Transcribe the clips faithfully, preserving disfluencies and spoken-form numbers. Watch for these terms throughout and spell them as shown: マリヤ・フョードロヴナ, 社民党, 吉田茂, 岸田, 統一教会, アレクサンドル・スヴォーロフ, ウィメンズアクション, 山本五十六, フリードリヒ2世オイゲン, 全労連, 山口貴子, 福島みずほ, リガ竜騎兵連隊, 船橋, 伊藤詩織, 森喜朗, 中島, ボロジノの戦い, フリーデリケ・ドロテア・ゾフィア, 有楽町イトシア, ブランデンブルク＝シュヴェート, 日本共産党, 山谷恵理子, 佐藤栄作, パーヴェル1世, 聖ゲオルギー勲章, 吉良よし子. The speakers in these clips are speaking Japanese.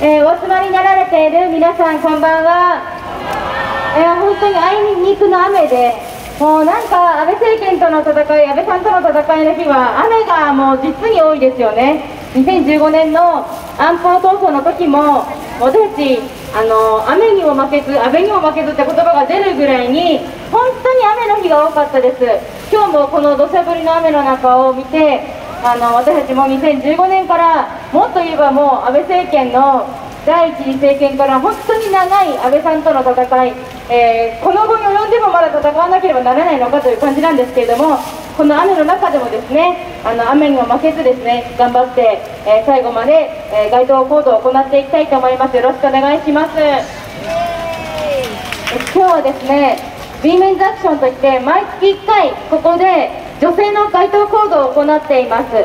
えー、お住まいになられている皆さん、こんばんは。えー、本当にあいにくの雨で、もうなんか安倍政権との戦い、安倍さんとの戦いの日は雨がもう実に多いですよね。にせんじゅうごねんの安保闘争の時も、私たちあの雨にも負けず安倍にも負けずって言葉が出るぐらいに本当に雨の日が多かったです。今日もこの土砂降りの雨の中を見て、あの私たちもにせんじゅうごねんから、もっと言えばもう安倍政権の第一次政権から本当に長い安倍さんとの戦い、えー、この後に及んでもまだ戦わなければならないのかという感じなんですけれども、この雨の中でもですね、あの雨にも負けずですね、頑張って、えー、最後まで、えー、街頭行動を行っていきたいと思います。よろしくお願いします。今日はですね、Women's Actionといって毎月いっかいここで女性の街頭行動を行っています。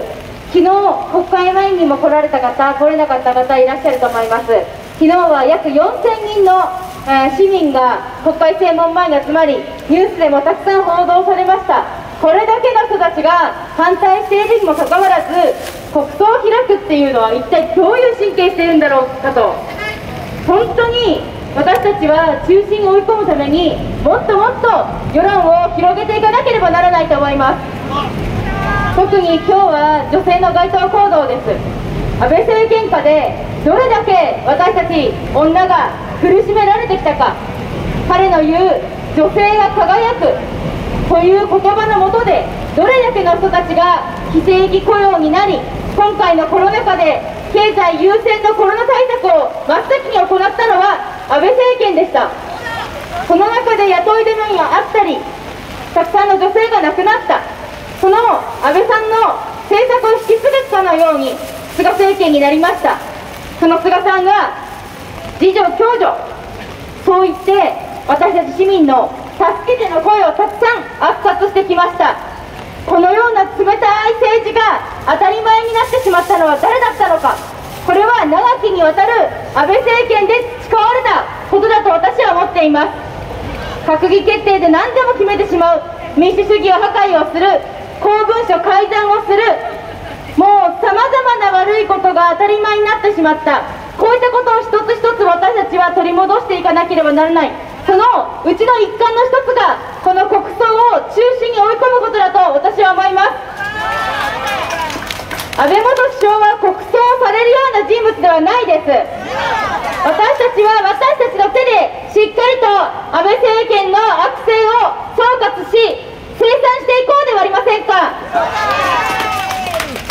昨日、国会前にも来られた方、来れなかった方いらっしゃると思います。昨日は約よんせんにんの、えー、市民が国会正門前に集まり、ニュースでもたくさん報道されました。これだけの人たちが反対しているにもかかわらず国葬を開くっていうのは、一体どういう神経しているんだろうかと。本当に私たちは中心を追い込むために、もっともっと世論を広げていかなければならないと思います。特に今日は女性の街頭行動です。安倍政権下でどれだけ私たち女が苦しめられてきたか、彼の言う女性が輝くという言葉の下で、どれだけの人たちが非正規雇用になり、今回のコロナ禍で経済優先のコロナ対策を真っ先に行ったのは安倍政権でした。その中で雇い止めがあったり、たくさんの女性が亡くなった。その安倍さんの政策を引き継ぐかのように菅政権になりました。その菅さんが自助共助そう言って、私たち市民の助けての声をたくさん圧殺してきました。このような冷たい政治が当たり前になってしまったのは誰だったのか。これは長きにわたる安倍政権で使われたことだと私は思っています。閣議決定で何でも決めてしまう、民主主義を破壊をする、公文書改ざんをする、もうさまざまな悪いことが当たり前になってしまった。こういったことを一つ一つ私たちは取り戻していかなければならない。そのうちの一環の一つがこの国葬を中止に追い込むことだと私は思います。安倍元首相は国葬されるような人物ではないです。私たちは私たちの手でしっかりと安倍政権の悪政を総括し、清算していこうではありませんか。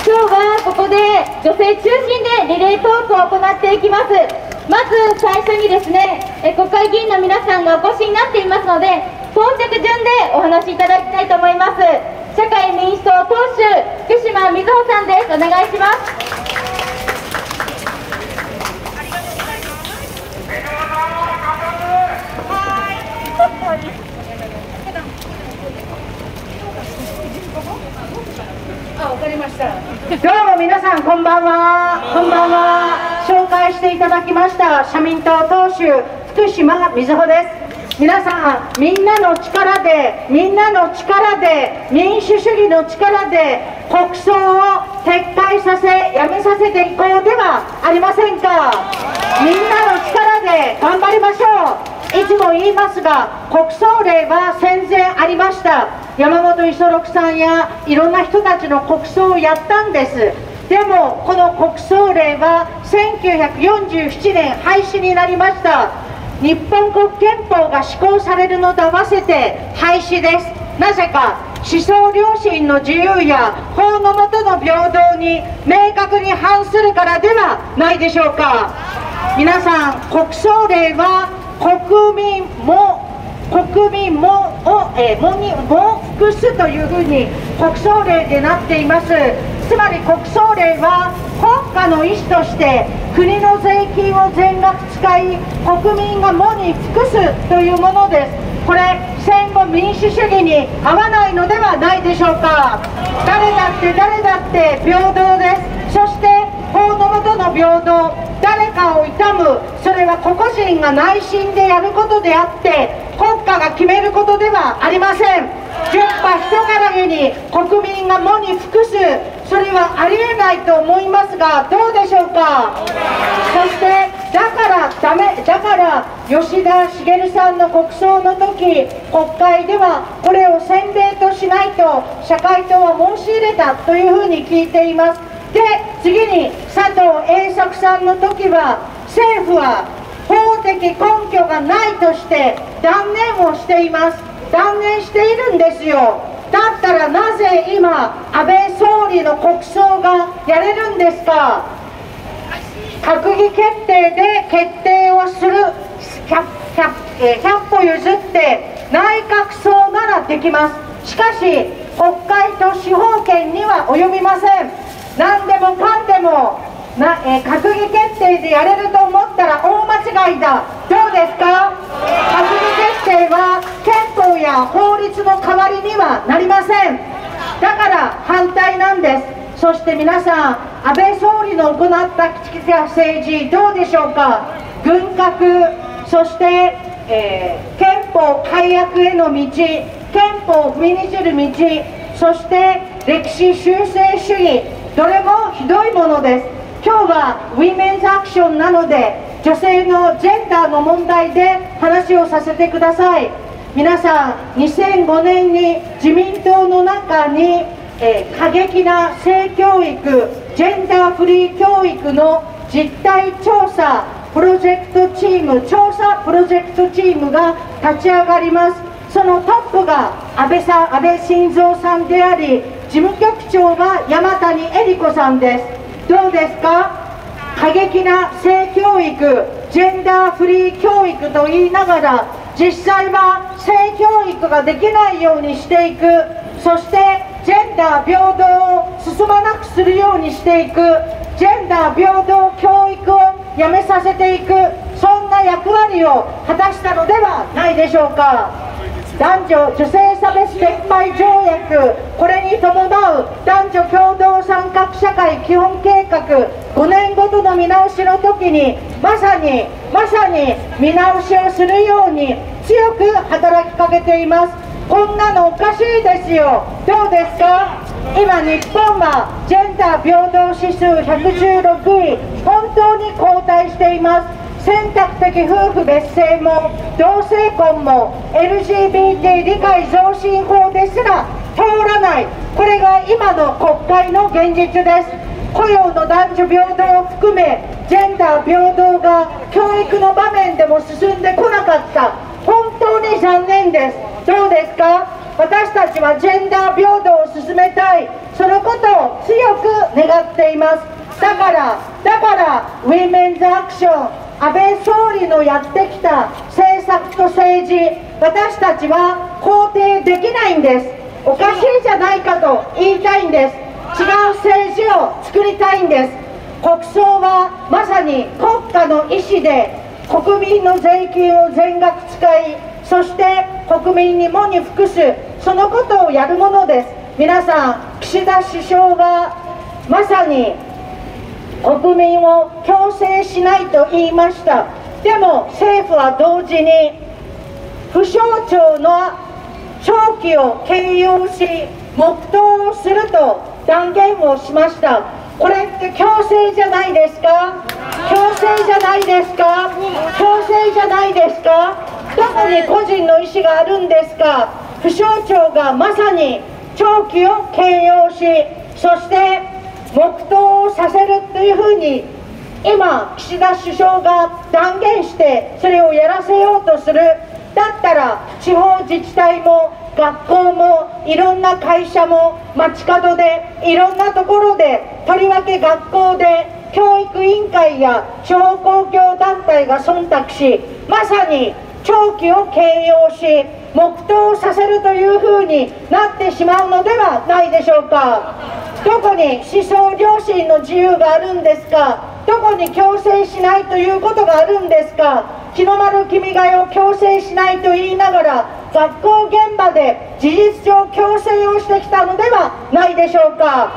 今日はここで女性中心でリレートークを行っていきます。まず最初にですね、え国会議員の皆さんがお越しになっていますので、到着順でお話しいただきたいと思います。社会民主党党首福島みずほさんです。お願いします。どうも皆さん、こんばんは。こんばんは。紹介していただきました社民党党首福島みずほです。皆さん、みんなの力で、みんなの力で、民主主義の力で国葬を撤回させ、やめさせていこうではありませんか。みんなの力で頑張りましょう。いつも言いますが、国葬令は戦前ありました。山本五十六さんやいろんな人たちの国葬をやったんです。でもこの国葬令はせんきゅうひゃくよんじゅうななねん廃止になりました。日本国憲法が施行されるのと合わせて廃止です。なぜか思想良心の自由や法の下の平等に明確に反するからではないでしょうか。皆さん、国葬令は国民も国民もを、えー、もにも服すというふうに国葬令でなっています。つまり国葬令は国家の意思として国の税金を全額使い、国民がもに服すというものです。これ戦後民主主義に合わないのではないでしょうか。誰だって誰だって平等です。そして法の下の平等、誰かを悼む、それは個々人が内心でやることであって国家が決めることではありません。現場人からげに国民が喪に服す、それはありえないと思いますが、どうでしょうか。そしてだからダメ、だから吉田茂さんの国葬の時、国会ではこれを先例としないと社会党は申し入れたというふうに聞いています。で、次に佐藤栄作さんの時は、政府は法的根拠がないとして断念をしています。断念しているんですよ。だったらなぜ今安倍総理の国葬がやれるんですか。閣議決定で決定をする ひゃく, ひゃく, ひゃく歩譲って内閣葬ならできます。しかし国会と司法権には及びません。何でもかんでもな、えー、閣議決定でやれると思ったら大間違いだ。どうですか。閣議決定は憲法や法律の代わりにはなりません。だから反対なんです。そして皆さん、安倍総理の行った政治どうでしょうか。軍拡、そして、えー、憲法改悪への道、憲法を踏みにじる道、そして歴史修正主義、どれもひどいものです。今日はウィメンズアクションなので、女性のジェンダーの問題で話をさせてください。皆さん、にせんごねんに自民党の中に、えー、過激な性教育、ジェンダーフリー教育の実態調査プロジェクトチーム、調査プロジェクトチームが立ち上がります。そのトップが安倍さん、安倍晋三さんであり、事務局長が山谷恵理子さんです。どうですか。過激な性教育、ジェンダーフリー教育と言いながら、実際は性教育ができないようにしていく、そしてジェンダー平等を進まなくするようにしていく、ジェンダー平等教育をやめさせていく、そんな役割を果たしたのではないでしょうか。男女女性差別撤廃条約、これに伴う男女共同参画社会基本計画、ごねんごとの見直しの時にまさにまさに見直しをするように強く働きかけています。こんなのおかしいですよ。どうですか。今日本はジェンダー平等指数ひゃくじゅうろくい、本当に後退しています。選択的夫婦別姓も同性婚も エルジービーティー 理解増進法ですら通らない、これが今の国会の現実です。雇用の男女平等を含めジェンダー平等が教育の場面でも進んでこなかった、本当に残念です。どうですか。私たちはジェンダー平等を進めたい、そのことを強く願っています。だからだからウィメンズアクション、安倍総理のやってきた政策と政治、私たちは肯定できないんです。おかしいじゃないかと言いたいんです。違う政治を作りたいんです。国葬はまさに国家の意思で国民の税金を全額使い、そして国民にもに服す、そのことをやるものです。皆さん、岸田首相がまさに国民を強制しないと言いました。でも政府は同時に不祥調の長期を掲揚し黙祷をすると断言をしました。これって強制じゃないですか。強制じゃないですか。強制じゃないですか。どこに個人の意思があるんですか。不祥調がまさに長期を掲揚し、そして黙祷をさせるというふうに今岸田首相が断言して、それをやらせようとする。だったら地方自治体も学校もいろんな会社も街角でいろんなところで、とりわけ学校で教育委員会や地方公共団体が忖度し、まさに長期を掲揚し黙祷をさせるというふうになってしまうのではないでしょうか。どこに思想良心の自由があるんですか。どこに強制しないということがあるんですか。日の丸君が代を強制しないと言いながら学校現場で事実上強制をしてきたのではないでしょうか。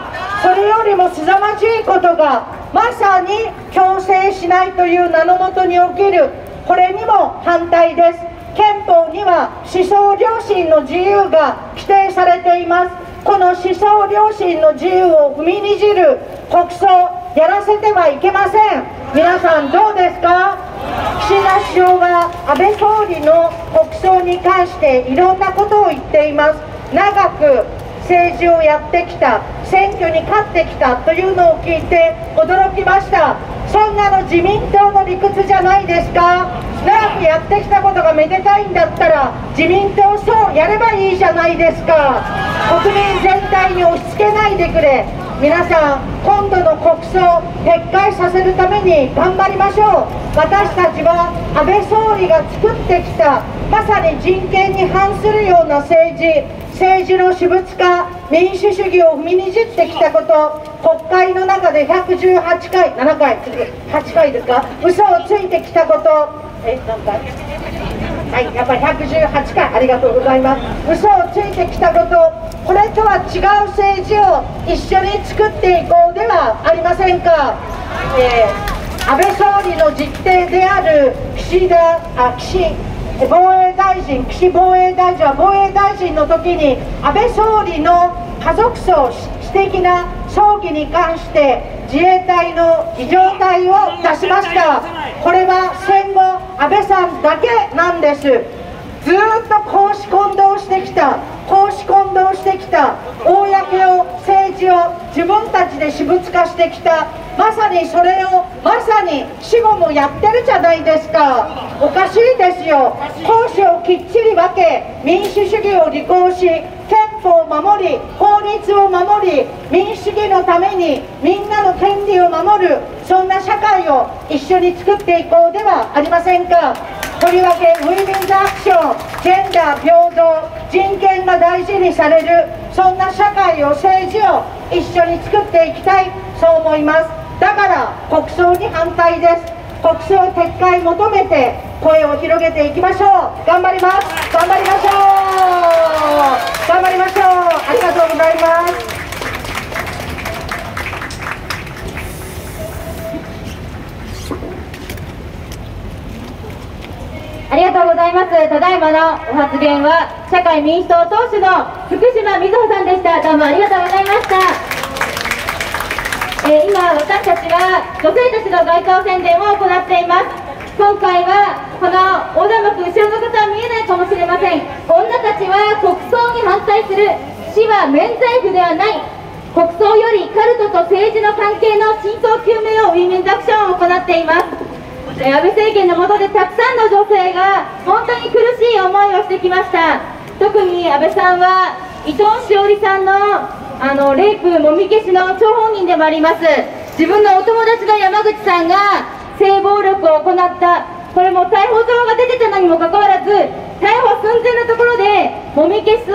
それよりもすざまじいことがまさに強制しないという名のもとに起きる、これにも反対です。憲法には思想良心の自由が規定されています。この思想良心の自由を踏みにじる国葬、やらせてはいけません。皆さんどうですか？岸田首相が安倍総理の国葬に関していろんなことを言っています。長く政治をやってきた、選挙に勝ってきたというのを聞いて驚きました。そんなの自民党の理屈じゃないですか。長くやってきたことがめでたいんだったら自民党そうやればいいじゃないですか。国民全体に押し付けないでくれ。皆さん、今度の国葬撤回させるために頑張りましょう。私たちは安倍総理が作ってきたまさに人権に反するような政治、政治の私物化、民主主義を踏みにじってきたこと、国会の中でひゃくじゅうはちかい、ななかい、はちかいですか、嘘をついてきたこと、え何回、はい、やっぱりひゃくじゅうはちかい、ありがとうございます。嘘をついてきたこと、これとは違う政治を一緒に作っていこうではありませんか。えー、安倍総理の実弟である岸田あ岸防衛大臣、岸防衛大臣は防衛大臣の時に安倍総理の家族葬、私的な葬儀に関して自衛隊の儀仗隊を出しました。これは戦後安倍さんだけなんです。ずっと公私混同してきた、公私混同してきた、公を、政治を自分たちで私物化してきた、まさにそれをまさに死後もやってるじゃないですか。おかしいですよ。公私をきっちり分け、民主主義を履行し、憲法を守り、法律を守り、民主主義のためにみんなの権利を守る、そんな社会を一緒に作っていこうではありませんか。とりわけウィメンズアクション、ジェンダー平等、人権が大事にされる、そんな社会を、政治を一緒に作っていきたい、そう思います。だから国葬に反対です。国葬撤回求めて声を広げていきましょう。頑張ります。頑張りましょう。頑張りましょう。ありがとうございます。ありがとうございます。ただいまのお発言は社会民主党党首の福島みずほさんでした。どうもありがとうございました。えー、今私たちは女性たちの外交宣伝を行っています。今回はこの横断幕、後ろの方は見えないかもしれません。女たちは国葬に反対する、死は免罪符ではない、国葬よりカルトと政治の関係の真相究明をウィメンズアクションを行っています。安倍政権の下でたくさんの女性が本当に苦しい思いをしてきました。特に安倍さんは伊藤詩織さん の, あのレイプもみ消しの張本人でもあります。自分のお友達の山口さんが性暴力を行った、これも逮捕状が出てたのにもかかわらず逮捕寸前のところでもみ消す、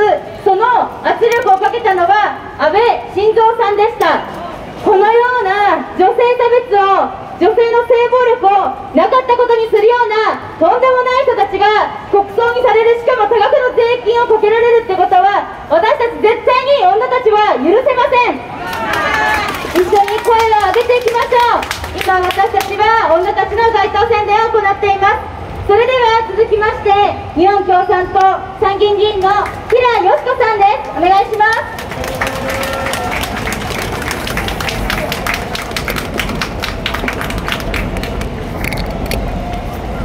その圧力をかけたのは安倍晋三さんでした。このような女性差別を、女性の性暴力をなかったことにするようなとんでもない人たちが国葬にされる、しかも多額の税金をかけられるってことは、私たち絶対に女たちは許せません。一緒に声を上げていきましょう。今私たちは女たちの街頭宣伝を行っています。それでは続きまして、日本共産党参議院議員の吉良よし子さんです。お願いします。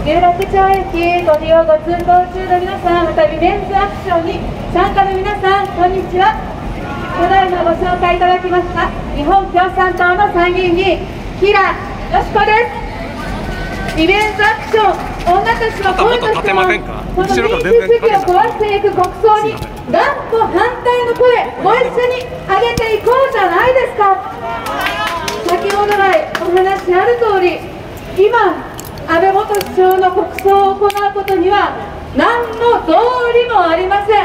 有楽町駅ご利用、ご通行中の皆さん、またウィメンズアクションに参加の皆さん、こんにちは。ただいまご紹介いただきました日本共産党の参議院議員、吉良よし子です。ウィメンズアクション、女たちの声としてもこの民主主義を壊していく国葬に断固反対の声、ご一緒に上げていこうじゃないですか。先ほど来お話ある通り、今安倍元首相の国葬を行うことには何の道理もありません。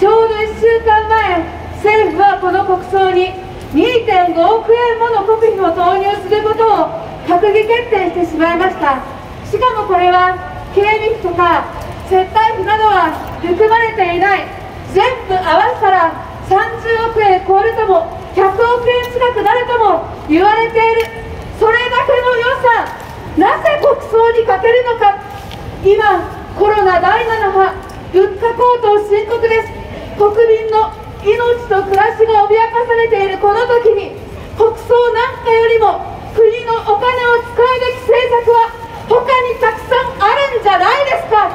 ちょうどいっしゅうかんまえ、政府はこの国葬に にてんごおくえんもの国費を投入することを閣議決定してしまいました。しかもこれは警備費とか接待費などは含まれていない、全部合わせたらさんじゅうおくえん超えるともひゃくおくえん近くなるとも言われている。それだけの予算、なぜ国葬にかけるのか。今コロナだいななは、物価高騰深刻です。国民の命命と暮らしが脅かされているこの時に、国葬なんかよりも国のお金を使うべき政策は他にたくさんあるんじゃないですか。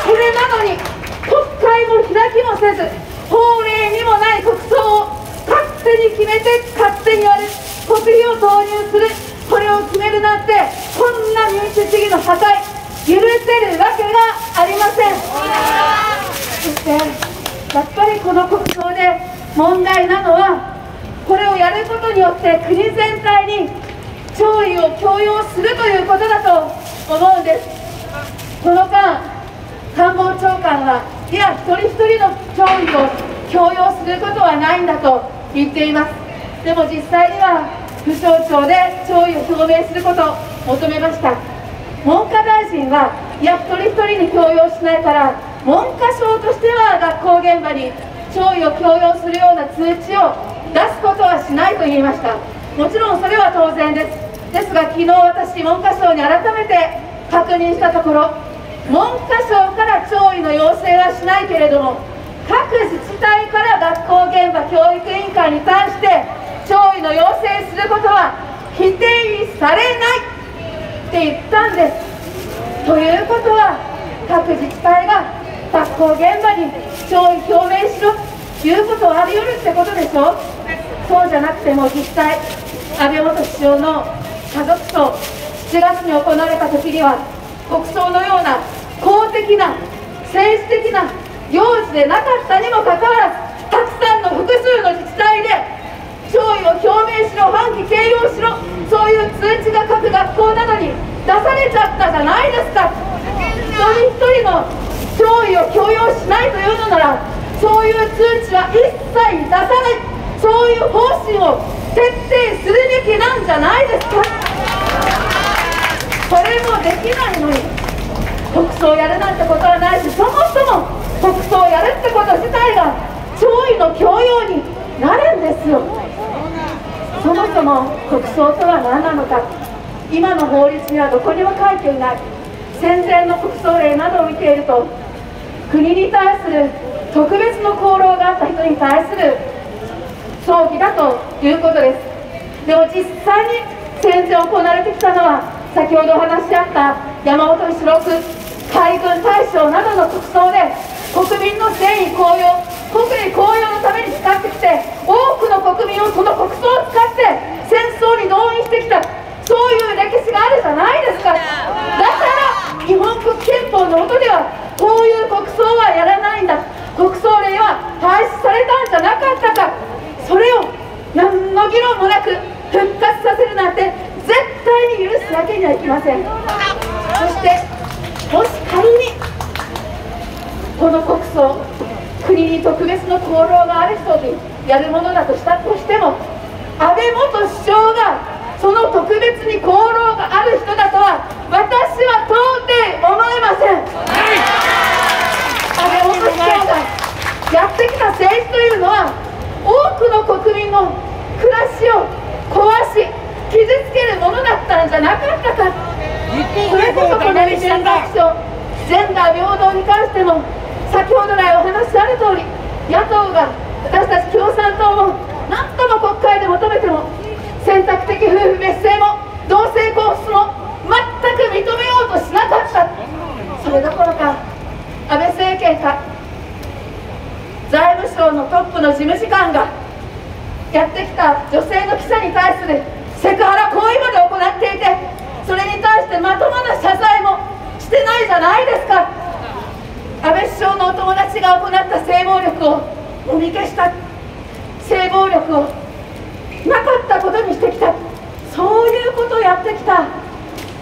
それなのに国会も開きもせず、法令にもない国葬を勝手に決めて勝手にやる、国費を投入する、これを決めるなんて、こんな民主主義の破壊許せるわけがありません。そしてやっぱりこの国葬で問題なのは、これをやることによって国全体に弔意を強要するということだと思うんです。この間、官房長官は、いや一人一人の弔意を強要することはないんだと言っています。でも実際には府省庁で弔意を表明することを求めました。文科大臣は、いや一人一人に強要しないから、文科省としては学校現場に弔意を強要するような通知を出すことはしないと言いました。もちろんそれは当然です。ですが昨日、私文科省に改めて確認したところ、文科省から弔意の要請はしないけれども、各自治体から学校現場教育委員会に対して弔意の要請することは否定されないって言ったんです。ということは、各自治体が学校現場に弔意表明しろということをあり得るってことでしょ。そうじゃなくても、実際安倍元首相の家族葬、しちがつに行われた時には、国葬のような公的な政治的な行事でなかったにもかかわらず、たくさんの複数の自治体で弔意を表明しろ、反旗掲揚しろ、そういう通知が各学校などに出されちゃったじゃないですか。一人一人の弔意を強要しないというのなら、そういう通知は一切出さない、そういう方針を徹底するべきなんじゃないですか。これもできないのに国葬をやるなんてことはないし、そもそも国葬をやるってこと自体が弔意の強要になるんですよ。そもそも国葬とは何なのか、今の法律にはどこにも書いていない。戦前の国葬令などを見ていると、国に対する特別の功労があった人に対する葬儀だということです。でも実際に戦前行われてきたのは、先ほどお話しあった山本五十六海軍大将などの国葬で、国民の戦意高揚、国威高揚のために使ってきて、多くの国民をその国葬を使って戦争に動員してきた、そういう歴史があるじゃないですか。だから日本国憲法の下では、こういう国葬はやらないんだ、国葬令は廃止されたんじゃなかったか、それを何の議論もなく復活させるなんて絶対に許すわけにはいきません。そしてもし仮にこの国葬、国に特別の功労がある人にやるものだとしたとしても、安倍元首相がその特別に功労がある人だとは私は到底思えません。安倍元首相がやってきた政治というのは、多くの国民の暮らしを壊し傷つけるものだったんじゃなかったか。それこそこの選択肢をジェンダー平等に関しても、先ほど来お話しあるとおり、野党が、私たち共産党も何とも国会で求めても、選択的夫婦別姓も同性婚も全く認めようとしなかった。それどころか、安倍政権下、財務省のトップの事務次官がやってきた女性の記者に対するセクハラ行為まで行っていて、それに対してまともな謝罪もしてないじゃないですか。安倍首相のお友達が行った性暴力をもみ消した、性暴力をなかったことにしてきた、そういうことをやってきた安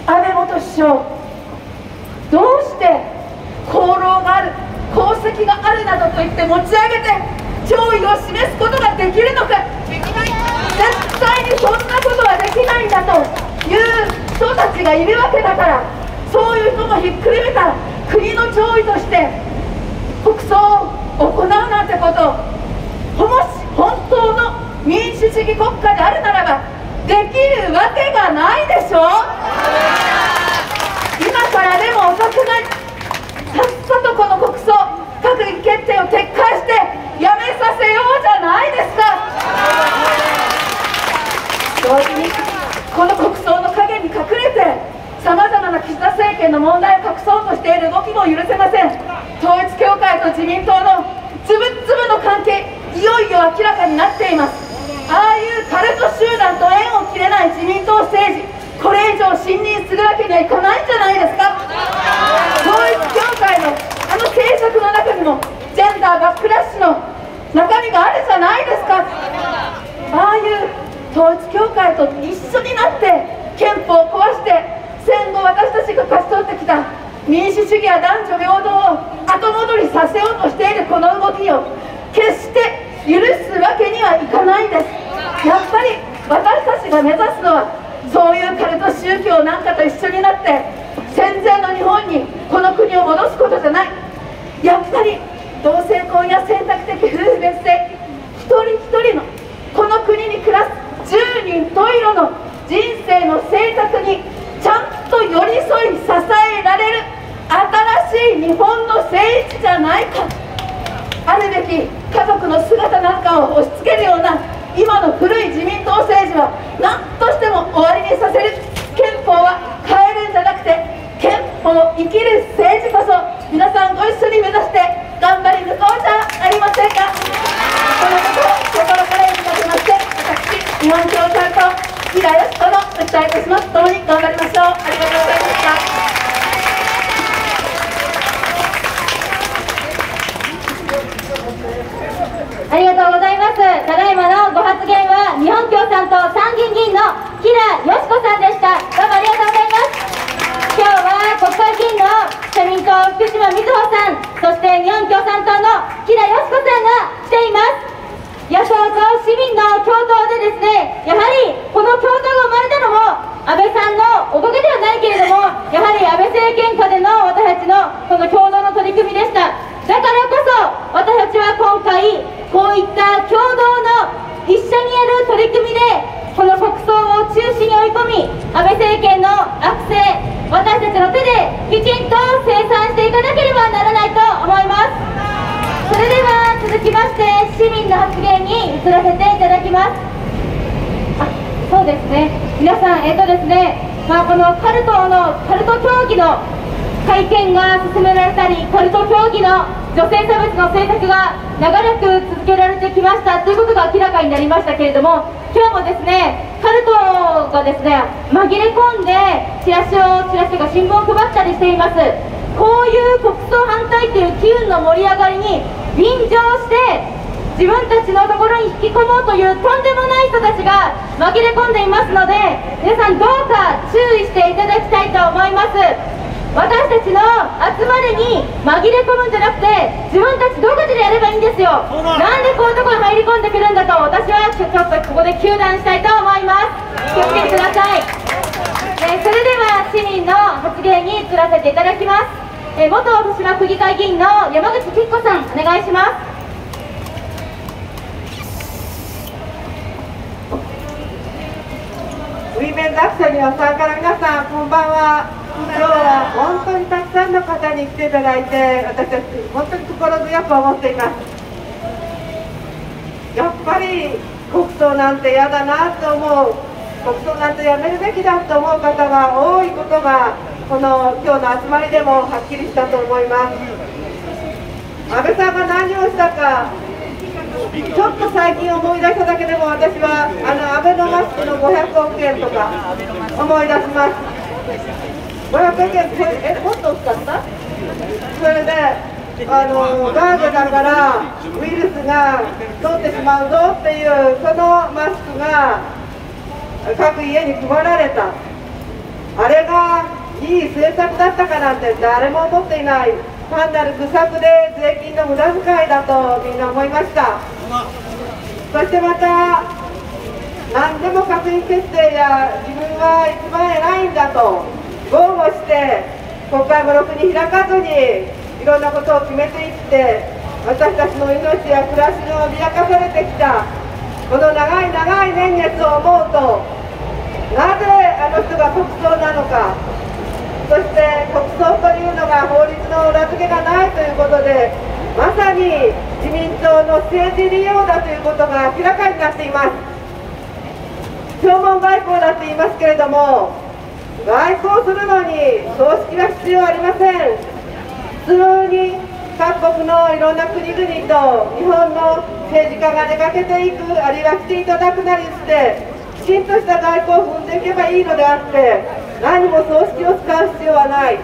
倍元首相、どうして功労がある、功績があるなどと言って持ち上げて弔意を示すことができるのか。絶対にそんなことはできないんだという人たちがいるわけだから、そういう人もひっくるめた国の弔意として国葬を行うなんてこと、もし本当の民主主義国家であるならばできるわけがないでしょう。今からでも遅くない。さっさとこの国葬、閣議決定を撤回してやめさに継ぐわけにはいかないんじゃないですか。統一教会のあの政策の中にもジェンダーバックラッシュの中身があるじゃないですか。ああいう統一教会と一緒になって憲法を壊して戦後私たちが勝ち取ってきた民主主義や男女平等を後戻りさせようとしているこの動きを決して許すわけにはいかないんです。やっぱり私たちが目指すのはそういうカルト宗教なんかと一緒になって戦前の日本にこの国を戻すことじゃない。やっぱり同性婚や選択的夫婦別姓、一人一人のこの国に暮らす十人十色の人生の選択にちゃんと寄り添い支えられる新しい日本の政治じゃないか。あるべき家族の姿なんかを押し付けるような今の古い自民党政治は何としても終わりにさせる。憲法は変えるんじゃなくて憲法を生きる政治こそ皆さんご一緒に目指して頑張り抜こうじゃありませんか。このことを心から呼びかけまして私日本共産党吉良よし子の訴えいたします。共に頑張りましょう。ありがとうございました。ありがとうございます。ただいまのご発言は日本共産党参議院議員の吉良よし子さんでした。どうもありがとうございます。今日は国会議員の社民党福島みずほさん、そして日本共産党の吉良よし子さんが来ています。野党と市民の共闘でですね、やはりこの共闘が生まれたのも安倍さんのおかげではないけれども、やはり安倍政権下での私たちのこの共同の取り組みでした。だからこそ私たちは今回こういった共同の一緒にやる取り組みでこの国葬を中止に追い込み安倍政権の悪政私たちの手できちんと清算していかなければならないと思います。それでは続きまして市民の発言に移らせていただきます。あ、そうですね、皆さん、えっとですね、まあ、このカルトのカルト教義の会見が進められたりカルト教義の女性差別の政策が長らく続けられてきましたということが明らかになりましたけれども、今日もですねカルトがですね紛れ込んでチラシをチラシが新聞を配ったりしています。こういう国葬反対という機運の盛り上がりに便乗して自分たちのところに引き込もうというとんでもない人たちが紛れ込んでいますので皆さんどうか注意していただきたいと思います。私たちの集まりに紛れ込むんじゃなくて自分たち独自でやればいいんですよ。なんでこういうところに入り込んでくるんだと私はちょっとここで糾弾したいと思います。気をつけてください。えー、それでは市民の発言に移らせていただきます。えー、元福島区議会議員の山口貴子さんお願いします。水面落差にはさんから皆さんこんばんは。今日は本当にたくさんの方に来ていただいて私たち本当に心強く思っています。やっぱり国葬なんて嫌だなと思う、国葬なんてやめるべきだと思う方が多いことがこの今日の集まりでもはっきりしたと思います。安倍さんが何をしたかちょっと最近思い出しただけでも私はあのアベノマスクのごひゃくおくえんとか思い出します。ごひゃくえんえもっと使ったそれであのガーゼだからウイルスが通ってしまうぞっていうそのマスクが各家に配られた。あれがいい政策だったかなんて誰も思っていない。単なる愚策で税金の無駄遣いだとみんな思いました。そしてまた何でも閣議決定や自分は一番偉いんだと豪語して国会もろくに開かずにいろんなことを決めていって私たちの命や暮らしを脅かされてきたこの長い長い年月を思うとなぜあの人が国葬なのか、そして国葬というのが法律の裏付けがないということでまさに自民党の政治利用だということが明らかになっています。弔問外交だって言いますけれども外交するのに葬式は必要ありません。普通に各国のいろんな国々と日本の政治家が出かけていくあるいは来ていただくなりしてきちんとした外交を踏んでいけばいいのであって何も葬式を使う必要はない。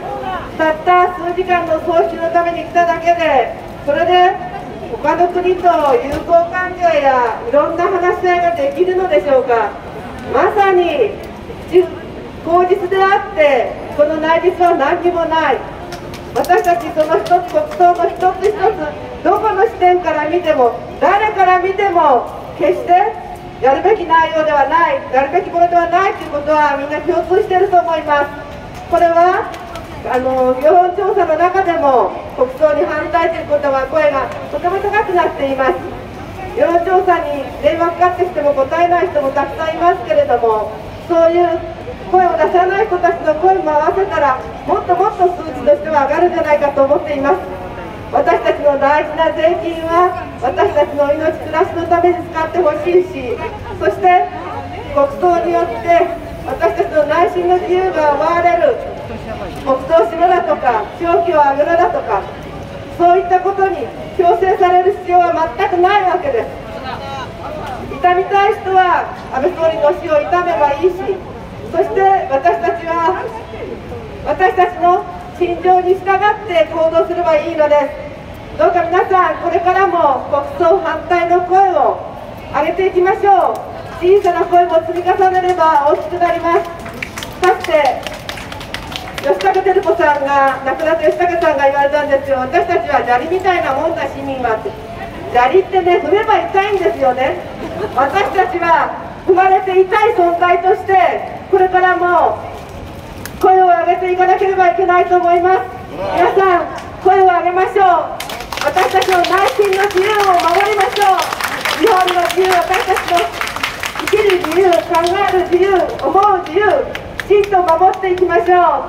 たった数時間の葬式のために来ただけで、それで他の国と友好関係やいろんな話し合いができるのでしょうか。まさに口実であって、この内実は何にもない。私たちその一つ、国葬の一つ一つ、どこの視点から見ても誰から見ても決してやるべき内容ではない、やるべきことではないということはみんな共通していると思います。これはあの世論調査の中でも国葬に反対ということは声がとても高くなっています。世論調査に電話かかってきても答えない人もたくさんいますけれども、そういう声を出さない人たちの声も合わせたら、もっともっと数値としては上がるんじゃないかと思っています。私たちの大事な税金は私たちの命、暮らしのために使ってほしいし、そして国葬によって私たちの内心の自由が奪われる。国葬をしろだとか、弔旗を上げろだとか、そういったことに強制される必要は全くないわけです。痛みたい人は安倍総理の死を悼めばいいし、そして私たちは私たちの心情に従って行動すればいいのです。どうか皆さん、これからも国葬反対の声を上げていきましょう。小さな声も積み重ねれば大きくなります。さて吉武照子さんが、亡くなった吉武さんが言われたんですよ。私たちは砂利みたいなもんだ、市民はって。砂利ってね、踏めば痛いんですよね。私たちは踏まれて痛い存在として、これからも声を上げていかなければいけないと思います。皆さん、声を上げましょう。私たちの内心の自由を守りましょう。日本の自由、私たちの生きる自由、考える自由、思う自由、きちんと守っていきましょう。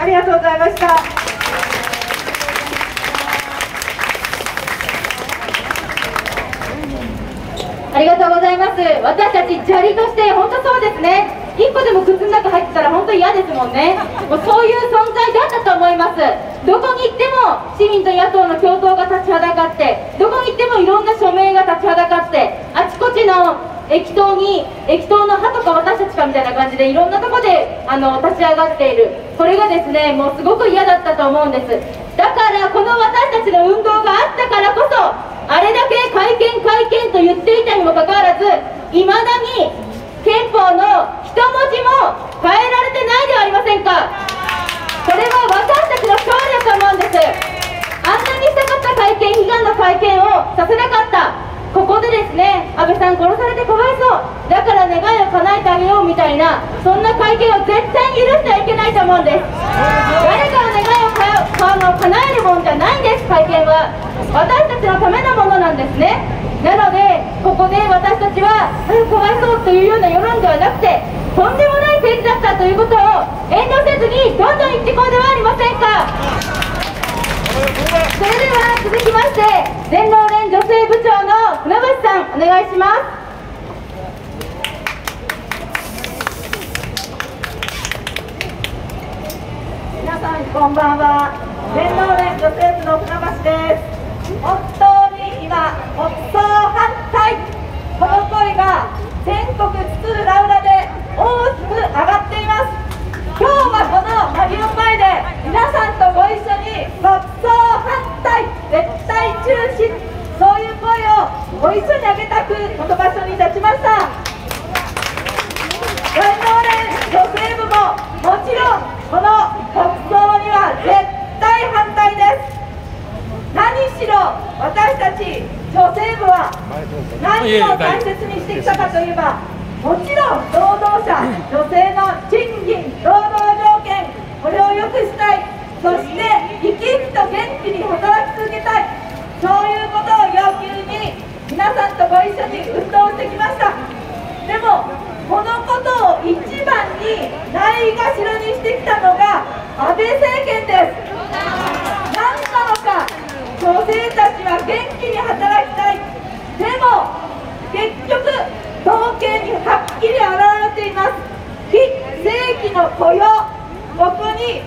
ありがとうございました。ありがとうございます。私たち砂利として本当そうですね。一個でも靴の中入ってたら本当嫌ですもんね。もうそういう存在だったと思います。どこに行っても市民と野党の共闘が立ちはだかって、どこに行ってもいろんな署名が立ちはだかって、あちこちの駅頭に、駅頭の歯とか私たちかみたいな感じでいろんなとこであの立ち上がっている。これがですね、もうすごく嫌だったと思うんです。だからこの私たちの運動があったからこそ、あれだけ改憲改憲と言っていたにもかかわらず、いまだに憲法の一文字も変えられてないではありませんか。これは私たちの勝利だと思うんです。あんなにしたかった改憲、悲願の改憲をさせなかった。ここでですね、安倍さん殺されてかわいそう、だから願いを叶えてあげようみたいな、そんな会見を絶対に許してはいけないと思うんです。誰かの願いをかの叶えるもんじゃないんです。会見は私たちのためのものなんですね。なのでここで私たちはかわいそうというような世論ではなくて、とんでもない政治だったということを遠慮せずにどんどん言ってこうではありませんか。それでは続きまして、全労連女性部長の船橋さん、お願いします。皆さんこんばんは、全労連女性部の船橋です。本当に今、国葬反対、この声が全国津々浦々で大きく上がっています。今日はこのマリオン前で皆さんとご一緒に、国葬反対、絶対中止、そういう声をご一緒に上げたく、この場所に立ちました。全労連女性部ももちろんこの国葬には絶対反対です。何しろ私たち女性部は何を大切にしてきたかといえば、もちろん労働者、女性の賃金、労働条件、これを良くしたい、そして生き生きと元気に働き続けたい、そういうことを要求に皆さんとご一緒に運動してきました。でもこのことを一番にないがしろにしてきたのが安倍政権です。何なのか、女性たちは元気に働きたい。でも結局統計にはっきり表れています。非正規の雇用、ここに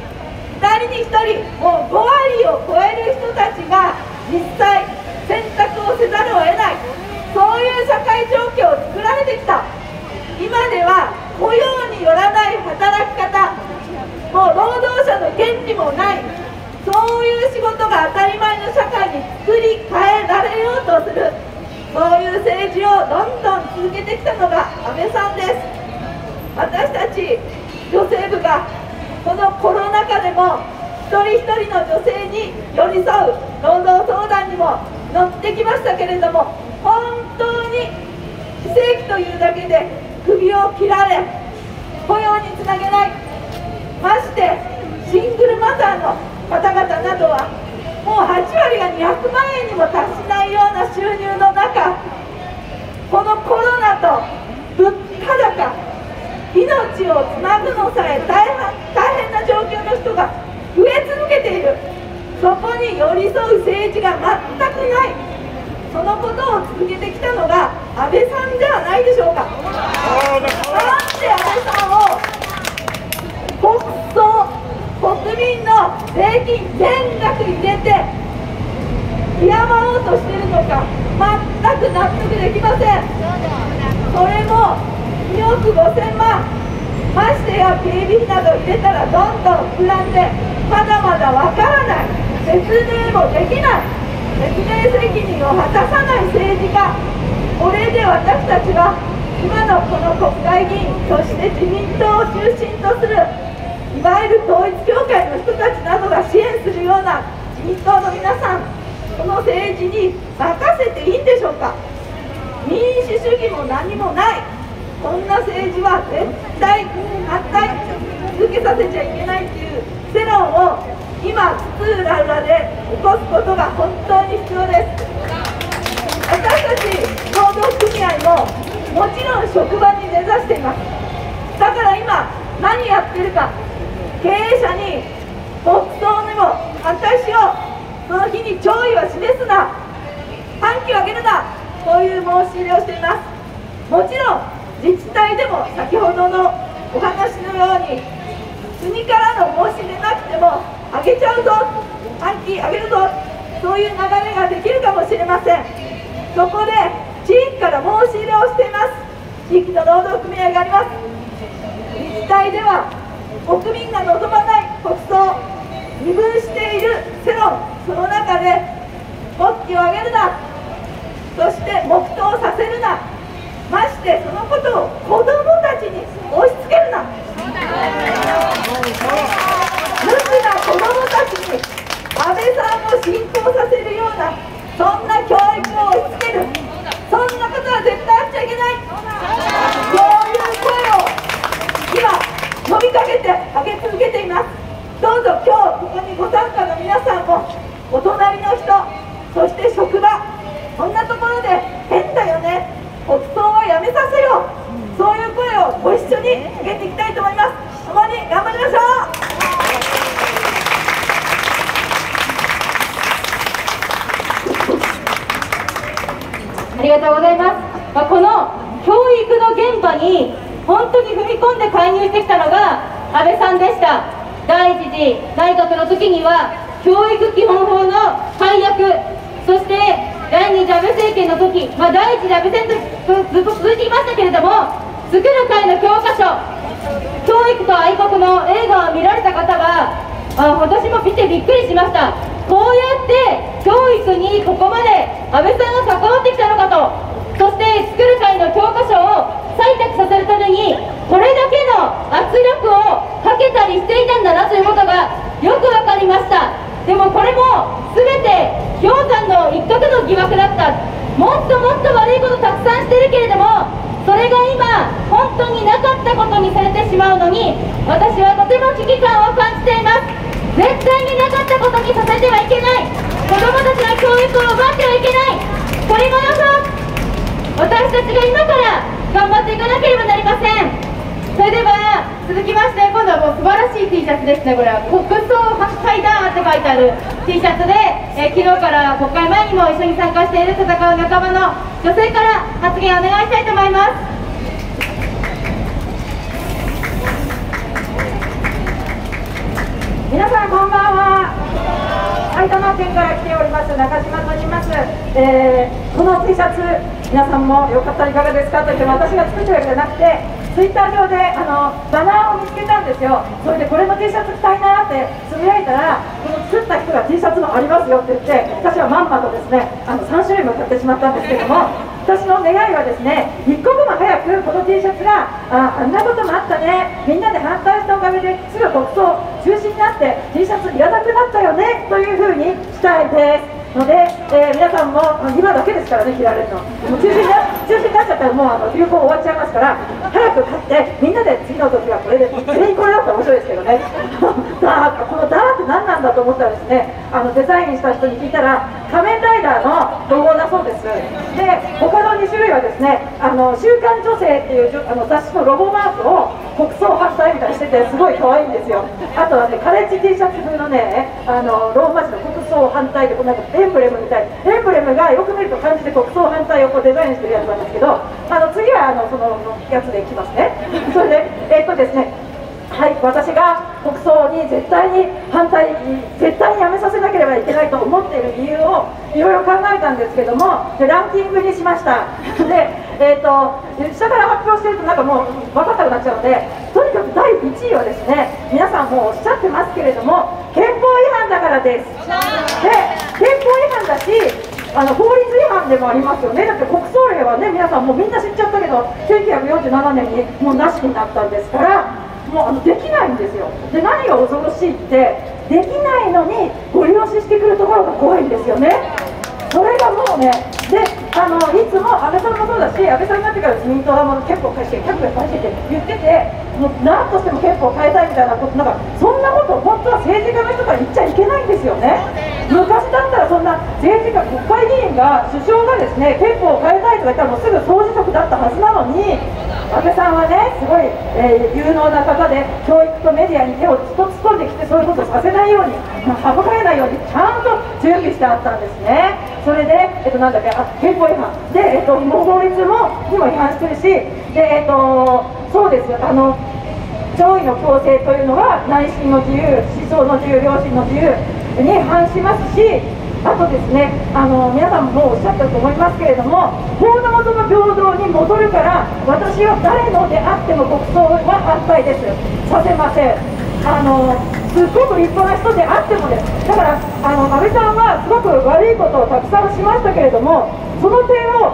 ふたりにひとり、もうごわりを超える人たちが実際選択をせざるを得ない、そういう社会状況を作られてきた。今では雇用によらない働き方、権利もない、そういう仕事が当たり前の社会に作り変えられようとする、そういう政治をどんどん続けてきたのが安倍さんです。私たち女性部がこのコロナ禍でも一人一人の女性に寄り添う労働相談にも乗ってきましたけれども、本当に非正規というだけで首を切られ雇用につなげない、ましてシングルマザーの方々などはもうはち割がにひゃくまんえんにも達しないような収入の中、このコロナと物価高、命をつなぐのさえ大変な状況の人が増え続けている、そこに寄り添う政治が全くない、そのことを続けてきたのが安倍さんではないでしょうか。なんで安倍さんを国葬、国民の税金全額入れて敬おうとしているのか、全く納得できません。それもにおくごせんまん、ましてや警備費など入れたらどんどん膨らんで、まだまだわからない、説明もできない、説明責任を果たさない政治家、これで私たちは今のこの国会議員、そして自民党を中心とするいわゆる統一教会の人たちなどが支援するような自民党の皆さん、この政治に任せていいんでしょうか。民主主義も何もない、こんな政治は絶対反対続けさせちゃいけないっていう世論を今津々浦々で起こすことが本当に必要です。私たち労働組合ももちろん職場に根ざしています。だから今何やってるか、経営者に国葬にも反対しよう、その日に弔意は示すな、半旗を上げるな、こういう申し入れをしています。もちろん自治体でも先ほどのお話のように国からの申し入れなくても上げちゃうぞ、半旗上げるぞ、そういう流れができるかもしれません。そこで地域から申し入れをしています。地域の労働組合があります。自治体では国民が望まない国葬、二分している世論、その中で国旗を上げるな、そして黙祷させるな、ましてそのことを子どもたちに押し付けるな、無知な子どもたちに安倍さんを信仰させるような、そんな教育を押し付ける、そんなことは絶対あっちゃいけない、そういう声を今、呼びかけて上げ続けています。どうぞ今日ここにご参加の皆さんも、お隣の人、そして職場、こんなところで変だよね、国葬はやめさせよう、そういう声をご一緒に上げていきたいと思います。共に頑張りましょう。ありがとうございます。まあ、この教育の現場に本当に踏み込んで介入してきたのが安倍さんでした。第一次内閣の時には教育基本法の改悪、そして第二次安倍政権の時、まあ、第一次安倍政権とずっと続いていましたけれども、作る会の教科書、教育と愛国の映画を見られた方はあ今年も見てびっくりしました。こうやって教育にここまで安倍さんが関わってきたのかと、そして作る会の教科書を採択させるためにこれだけの圧力をかけたりしていたんだなということがよく分かりました。でもこれも全て氷山の一角の疑惑だった、もっともっと悪いことたくさんしてるけれども、それが今本当になかったことにされてしまうのに、私はとても危機感を感じています。絶対になかったことにさせてはいけない、子どもたちの教育を奪ってはいけない、これが予想、私たちが今から頑張っていかなければなりません。それでは続きまして、今度はもう素晴らしい T シャツですね。これは国葬会談って書いてある T シャツで、え昨日から国会前にも一緒に参加している戦う仲間の女性から発言をお願いしたいと思います。皆さんこんばんは、埼玉県から来ております中島と言います、えー、この T シャツ皆さんもよかったらいかがですかと言っても、私が作ってるわけじゃなくて、ツイッター上であのバナーを見つけたんですよ。それでこれの T シャツ着たいなってつぶやいたら、この作った人が T シャツもありますよって言って、私はまんまとですねあのさんしゅるいも買ってしまったんですけども、私の願いはですね、一刻も早くこの T シャツが あ, あんなこともあったね、みんなで反対したおかげですぐ国葬中止になって T シャツいらなくなったよねというふうにしたいですので、えー、皆さんも今だけですからね、着られるの、もう中止になっちゃったら、もうあの流行終わっちゃいますから、早く買って、みんなで次の時はこれで、全員これだったら面白いですけどね、ダーこのダーって何なんだと思ったらですね、あのデザインした人に聞いたら、仮面ライダーのロゴだそうです。で、他のにしゅるいはですね、あの週刊女性っていうあの雑誌のロゴマークを国葬発災みたいにしてて、すごい可愛いんですよ。あとはね、カレッジ T シャツ風のね、あのローマ字の国葬反対で、こんなエンブレムみたい、エンブレムがよく見ると感じて国葬反対をこうデザインしてるやつなんですけど、あの次はあのそのやつでいきますね。それで、えっとですね、はい、私が国葬に絶対に反対、絶対にやめさせなければいけないと思っている理由をいろいろ考えたんですけども、ランキングにしました。で、えっと下から発表してるとなんかもう分かったくなっちゃうので、とにかくだいいちいはですね、皆さんもうおっしゃってますけれども、憲法違反だからです。で、憲法違反だし、あの法律違反でもありますよね。だって国葬令はね、皆さんもうみんな知っちゃったけど、せんきゅうひゃくよんじゅうななねんにもうなしになったんですから、もうあのできないんですよ。で、何が恐ろしいって、できないのにご利用ししてくるところが怖いんですよね。それがもうね、であのいつも安倍さんもそうだし、安倍さんになってから自民党はもう憲法改正、憲法改正って言ってて、もうなんとしても憲法変えたいみたいなこと、なんかそんなことを本当は政治家の人から言っちゃいけないんですよね。昔だったらそんな政治家、国会議員が、首相がですね、憲法を変えたいとか言ったらもうすぐ総辞職だったはずなのに、安倍さんはね、すごい、えー、有能な方で、教育とメディアに手を突っ込んできて、そういうことをさせないように、省かれないように、ちゃんと準備してあったんですね。それで、えっと、なんだっけ、あ、憲法違反で、えっと、法律もにも違反してるし、で、えっと、そうですよ、あの上位の構成というのは、内心の自由、思想の自由、良心の自由に反しますし、あとですね、あの皆さんもおっしゃったと思いますけれども、法の元の平等に戻るから、私は誰のであっても国葬は反対です、させません、あのすっごく立派な人であってもです、だからあの安倍さんはすごく悪いことをたくさんしましたけれども、その点を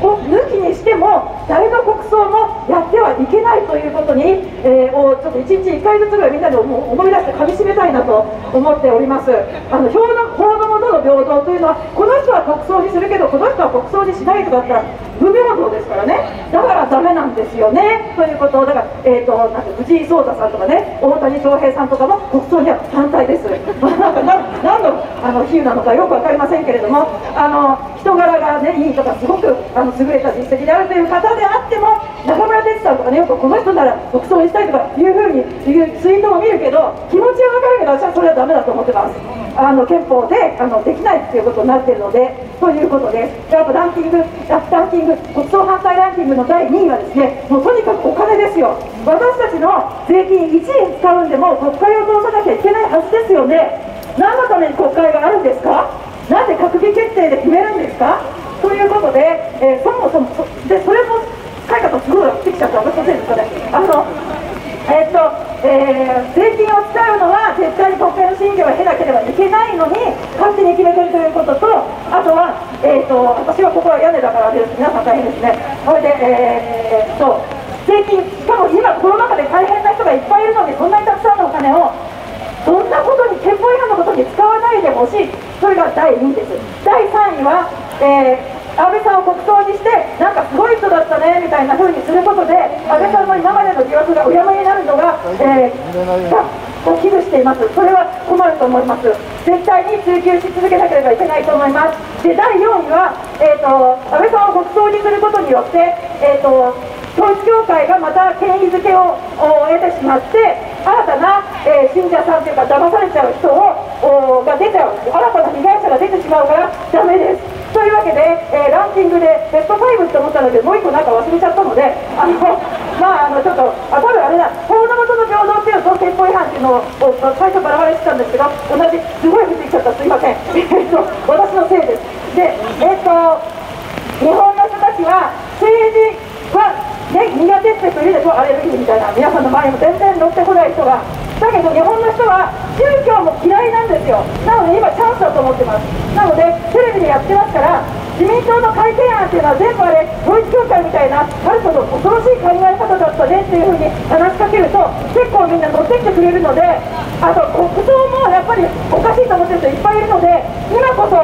抜きにしても、誰の国葬もやってはいけないということに、えー、をちょっといちにちいっかいずつぐらいみんなで思い出してかみしめたいなと思っております。あの法の法の元の平等というのは、この人は国葬にするけど、この人は国葬にしないとかだったら、不平等ですからね、だからだめなんですよねということを、だから、えー、となんか藤井聡太さんとかね、大谷翔平さんとかも国葬には反対です。なんか何のあの比喩なのかよく分かりませんけれども、あの人柄が、ね、いいとか、すごくあの優れた実績であるという方であっても、中村哲さんとかね、よくこの人なら国葬にしたいとかいうふうにいうツイートを見るけど、気持ちは分かるけど、私はそれはダメだと思ってます。あの憲法であのできないっていうことになっているので、ということです。あとランキング、ランキング、国葬反対ランキングのだいにいはですね、もうとにかくお金ですよ。私たちの税金いちえん使うんでも国会を通さなきゃいけないはずですよね。何のために国会があるんですか？なんで閣議決定で決めるんですか？ということで、えー、そもそもそでそれも使い方すごいできちゃった私のせいですかね。あのえーとえー、税金を使うのは絶対に国会の審議を経なければいけないのに勝手に決めてるということと、あとは、えー、と私はここは屋根だからです。皆さん大変ですね。それで、えー、と税金、しかも今コロナ禍で大変な人がいっぱいいるのに、こんなにたくさんのお金をそんなことに、憲法違反のことに使わないでほしい。それがだいにいです。だいさんいは、えー安倍さんを国葬にして、なんかすごい人だったねみたいなふうにすることで、安倍さんの今までの疑惑がうやむやになるのが、えー、を危惧しています、それは困ると思います、絶対に追及し続けなければいけないと思います、でだいよんいは、えーと、安倍さんを国葬にすることによって、えーと、統一教会がまた権威づけを得てしまって、新たな、えー、信者さんというか、騙されちゃう人をが出ちゃう、新たな被害者が出てしまうから、だめです。というわけで、えー、ランキングでベストごと思ったので、もういっこなんか忘れちゃったので、あのまああのちょっと、あ多分あれだ、法の元の平等っていうのと憲法違反っていうのを最初バラバラにしてたんですけど、同じ、すごい降ってきちゃった、すいません、私のせいです。で、えー、っと日本の人たちは政治は、ね、苦手って人いるでしょ、アレルギーみたいな、皆さんの前にも全然乗ってこない人が。だけど日本の人は宗教も嫌いなんですよ。なので今チャンスだと思ってます。なのでテレビでやってますから、自民党の改憲案っていうのは全部あれ統一教会みたいな、ある程度恐ろしい考え方だったねっていうふうに話しかけると、結構みんな乗ってきてくれるので、あと国葬もやっぱりおかしいと思ってる人いっぱいいるので、今こそ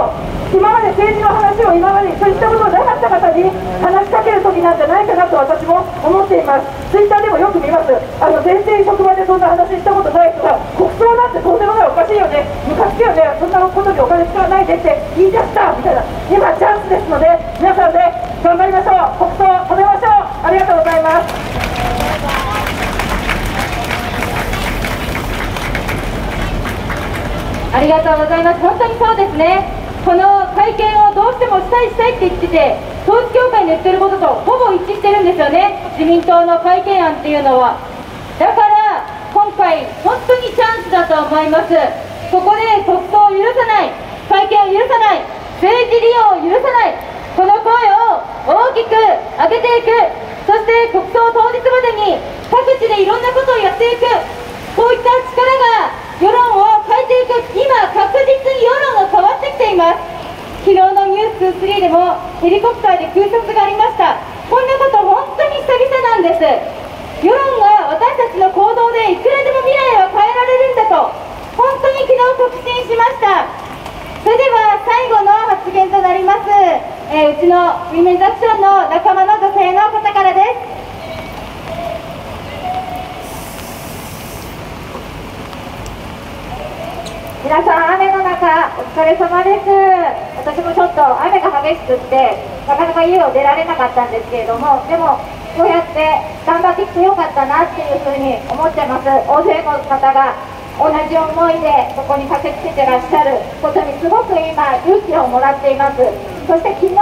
今まで政治の話を今までそういったことがなかった方に話しかける時なんじゃないかなと私も思っています。ツイッターでもよく見ます。あの全然職場でそんな話したことない人が、国葬なんてとんでもない、おかしいよね、ムカつくよね、そんなことにお金使わないでって言い出したみたいな、今チャンスですので、皆さんで頑張りましょう。国葬を止めましょう。ありがとうございます。ありがとうございます。本当にそうですね。この会見をどうしてもしたいしたいって言ってて、統一教会の言ってることとほぼ一致してるんですよね、自民党の改憲案っていうのは。だから今回本当にチャンスだと思います。ここで国葬を許さない、改憲を許さない、政治利用を許さない、この声を大きく上げていく、そして国葬当日までに各地でいろんなことをやっていく、こういった力が世論を変えていく、今、確実に世論が変わってきています。昨日の「ニューススリー」でもヘリコプターで空撮がありました。こんなこと、本当に久々なんです。世論が私たちの行動でいくらでも未来は変えられるんだと、本当に昨日、確信しました。それでは最後の発言となります、えー、うちのウィメンズアクションの仲間の女性の方からです。皆さん雨の中お疲れ様です。私もちょっと雨が激しくってなかなか家を出られなかったんですけれども、でもこうやって頑張ってきてよかったなっていうふうに思ってます。大勢の方が同じ思いでここに駆けつけてらっしゃることにすごく今勇気をもらっています。そして昨日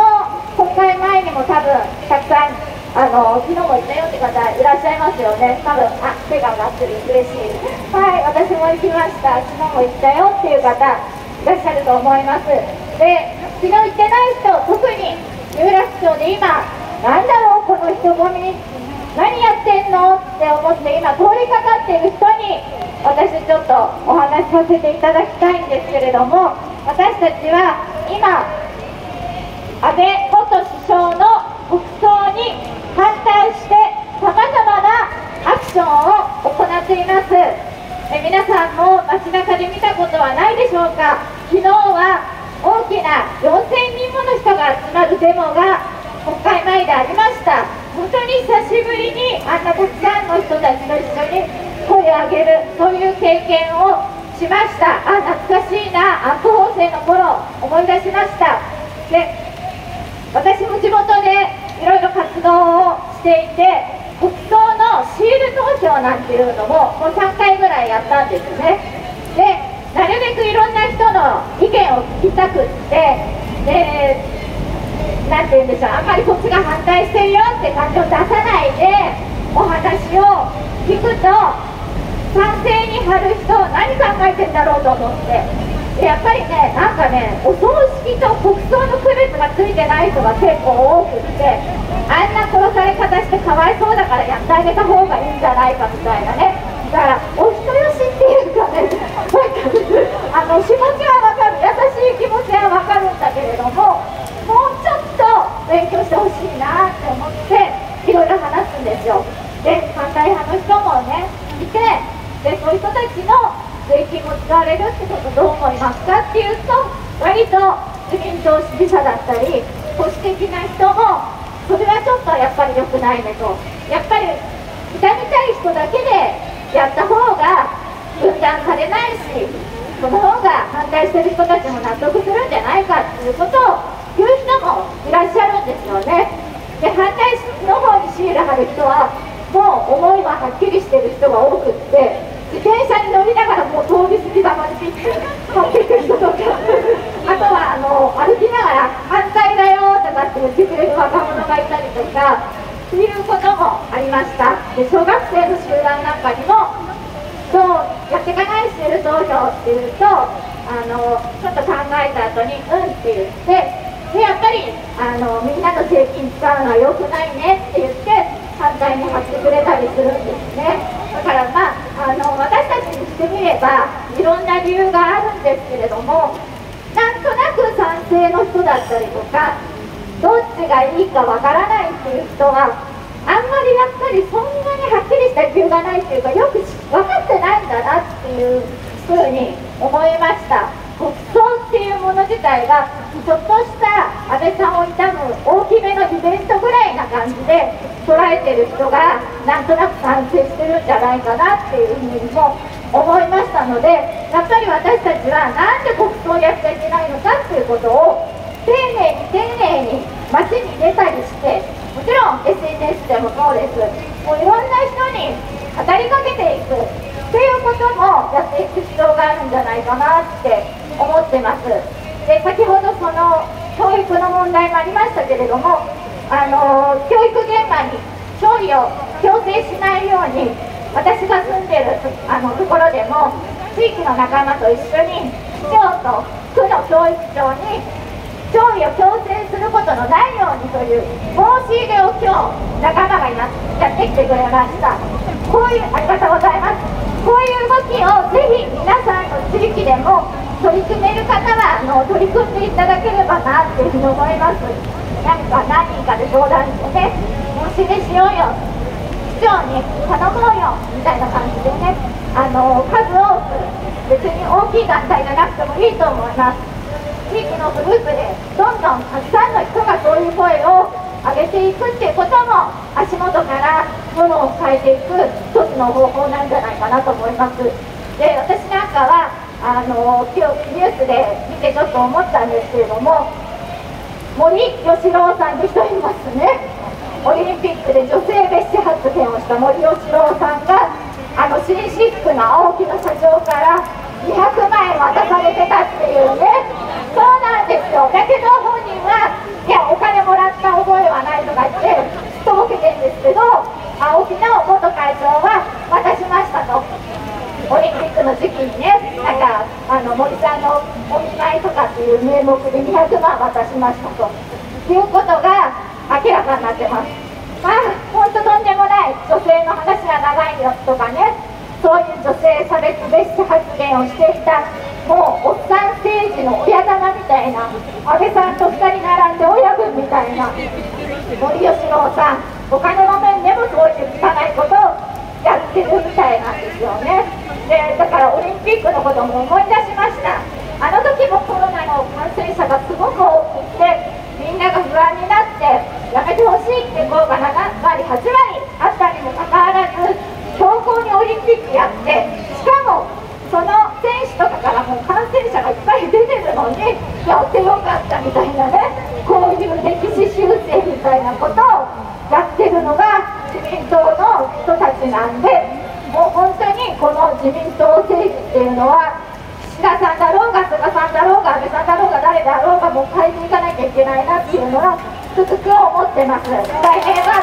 国会前にも多分たくさんあの昨日も行ったよって方いらっしゃいますよね。多分あ手が上がってる、嬉しい。はい、私も行きました。昨日も行ったよっていう方いらっしゃると思います。で、昨日行ってない人、特に有楽町で今なんだろうこの人混み、何やってんのって思って今通りかかっている人に私ちょっとお話しさせていただきたいんですけれども、私たちは今安倍元首相の国葬に反対してさまざまなアクションを行っています。え皆さんも街中で見たことはないでしょうか。昨日は大きなよんせんにんもの人が集まるデモが国会前でありました。本当に久しぶりにあんなたくさんの人たちと一緒に声を上げる、そういう経験をしました。あ、懐かしいな、安保法制の頃思い出しました。で、私も地元でいろいろ活動をしていて、国葬のシール投票なんていうのももうさんかいぐらいやったんですね。で、なるべくいろんな人の意見を聞きたくって、で、なんて言うんでしょう、あんまりこっちが反対してるよって感じを出さないでお話を聞くと、賛成に貼る人何考えてんだろうと思って、やっぱりね、なんかね、お葬式と国葬の区別がついてない人が結構多くて、あんな殺され方してかわいそうだからやってあげた方がいいんじゃないかみたいなね。だからお人よしっていうかね、あの気持ちはわかる、優しい気持ちはわかるんだけれども、もうちょっと勉強してほしいなって思っていろいろ話すんですよ。で、反対派の人もねいて、で、そういう人たちの税金も使われるってことどう思いますかっていうと、割と自民党支持者だったり保守的な人もそれはちょっとやっぱり良くないねと、やっぱり痛みたい人だけでやった方が分断されないし、その方が反対してる人たちも納得するんじゃないかっていうことを言う人もいらっしゃるんですよね。で、反対の方にシール貼る人はもう思いははっきりしてる人が多くって、自転車に乗りながらもう通り過ぎたまでピッて貼ってくる人とか、あとはあの歩きながら反対だよとかって言ってくれる若者がいたりとかっていうこともありました。で、小学生の集団なんかにもそうやっていかないシール投票っていうと、あのちょっと考えた後に「うん」って言って、で、やっぱりあのみんなの税金使うのは良くないねって言って反反対に貼ってくれたりするんですね。だから、まあ、あの私たちにしてみればいろんな理由があるんですけれども、なんとなく賛成の人だったりとか、どっちがいいかわからないっていう人はあんまりやっぱりそんなにはっきりした理由がないっていうか、よく分かってないんだなっていうふうに思いました。国葬っていうもの自体がちょっとした安倍さんを悼む大きめのイベントぐらいな感じで捉えてる人がなんとなく賛成してるんじゃないかなっていうふうにも思いましたので、やっぱり私たちはなんで国葬をやっちゃいけないのかっていうことを丁寧に丁寧に街に出たりして、もちろん エスエヌエス でもそうです。もういろんな人に語りかけていくっていうこともやっていく必要があるんじゃないかなって思ってます。で、先ほどその教育の問題もありましたけれども、あの教育現場に教義を強制しないように、私が住んでるあのところでも地域の仲間と一緒に市長と区の教育長に教義を強制することのないようにという申し入れを今日仲間がやってきてくれました。こういうありがとうございます。こういう動きをぜひ皆さんの地域でも取り組める方はあの取り組んでいただければなっていうふうに思います。何か何人かで相談してね、申し入れしようよ、市長に頼もうよみたいな感じでね、あの数多く、別に大きい団体がなくてもいいと思います。地域のグループでどんどんたくさんの人がそういう声を上げていくっていうことも、足元からものを変えていく一つの方法なんじゃないかなと思います。で、私なんかはあの今日ニュースで見てちょっと思ったんですけれども、森喜朗さんって人いますね。オリンピックで女性蔑視発言をした森喜朗さんが、あの紳士服の青木の社長からにひゃくまんえん渡されてたっていうね。そうなんですよ。だけど本人は「いやお金もらった覚えはない」とか言ってとぼけてるんですけど、青木の元会長は渡しましたと。オリンピックの時期にね、なんかあの森さんのお見舞いとかっていう名目でにひゃくまん渡しましたということが明らかになってます。まあ本当とんでもない、女性の話が長いよとかね、そういう女性差別蔑視発言をしていた、もうおっさん政治の親玉みたいな、安倍さんとふたり並んで親分みたいな森喜朗さん、お金の面でもそういう汚いことをやってるみたいなんですよね。で、だからオリンピックのことも思い出しました。あの時もコロナの感染者がすごく多くて、みんなが不安になってやめてほしいっていう声がななわりはちわりあったにもかかわらず、強行にオリンピックやって、しかもその選手とかからもう感染者がいっぱい出てるのに、やってよかったみたいなね、こういう歴史修正みたいなことをやってるのが自民党の人たちなんで、もう本当にこの自民党政治っていうのは、岸田さんだろうが菅さんだろうが安倍さんだろうが誰だろうが、もう変えていかなきゃいけないなっていうのはつくづく思ってます。来年は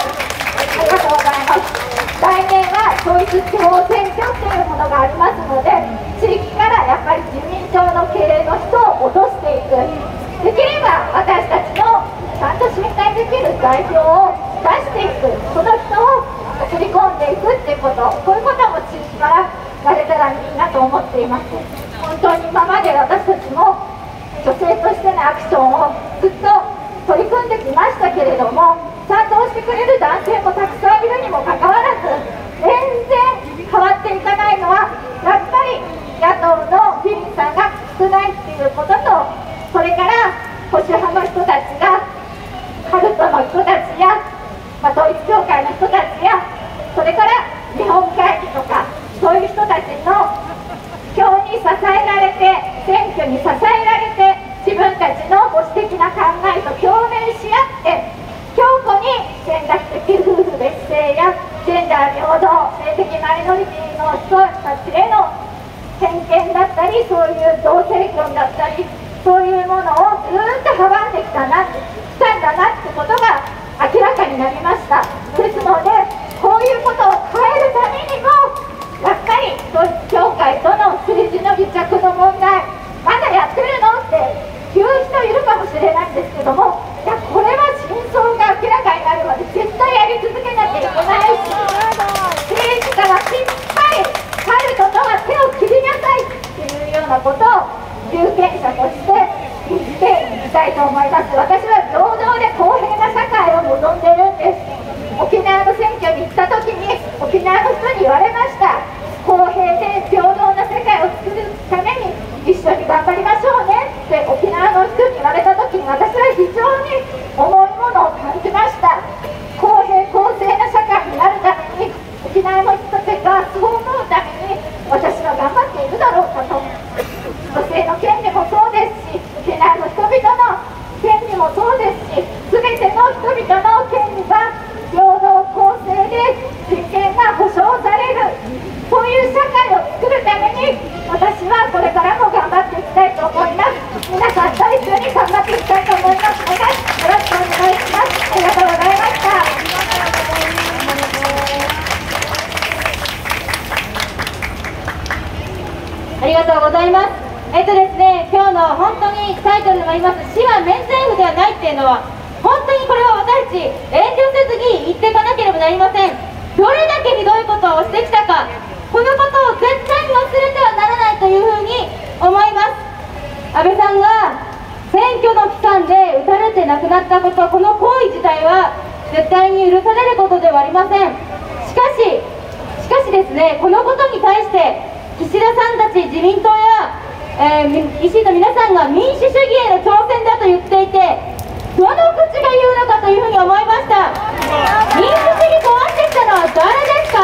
ありがとうございます。来年は統一地方選挙というものがありますので、地域からやっぱり自民党の経営の人を落としていく、できれば私たちのちゃんと信頼できる代表を出していく、その人を送り込んでいくっていうこと、こういうことも地域からやれたらいいなと思っています。本当に今まで私たちも女性としてのアクションをずっと取り組んできましたけれども、賛同してくれる男性もたくさんいるにもかかわらず、全然変わっていかないのは、やっぱり野党の議員さんが少ないっていうことと、それから保守派の人たちが、カルトの人たちや、まあ、統一教会の人たちや、それから日本会議とか、そういう人たちの票に支えられて、選挙に支えられて、自分たちの保守的な考えと共鳴し合って、強固に選択的夫婦別姓やジェンダー平等、性的マイノリティの人たちへの偏見だったり、そういう同性婚だったり、そういうものをずっと阻んできたな、きたんだなってことが明らかになりました。ですので、こういうことを変えるためにも、やっぱり統一教会との政治の癒着の問題、まだやってるのって言う人いるかもしれないんですけども、いやこれは真相が明らかになるまで絶対やり続けなきゃいけない。いと思います。私は平等で公平な社会を望んでいるんです。沖縄の選挙に行った時に沖縄の人に言われました。公平で平等な世界を作るために一緒に頑張りましょうねって沖縄の人に言われた時に、私は非常に重いものを感じました。公平公正な社会になるために沖縄の人たちがそう思うために私は頑張っているだろうかと。女性の権利もそうですし、沖縄の人々の権利もそうですし、全ての人々の権利が平等公正で人権が保障される、そういう社会を作るために私はこれからも頑張っていきたいと思います。皆さんと一緒に頑張っていきたいと思いますので、よろしくお願いします。ありがとうございました。ありがとうございます。えっとですね、今日の本当にタイトルでもあります「市は免税府ではない」っていうのは、本当にこれは私たち遠慮せずに言っていかなければなりません。どれだけひどいことをしてきたか、このことを絶対に忘れてはならないというふうに思います。安倍さんが選挙の期間で撃たれて亡くなったこと、この行為自体は絶対に許されることではありません。しかし、しかしですね、このことに対して岸田さんたち自民党やえー、維新の皆さんが民主主義への挑戦だと言っていて、どの口が言うのかというふうに思いました。民主主義壊してきたのは誰ですか？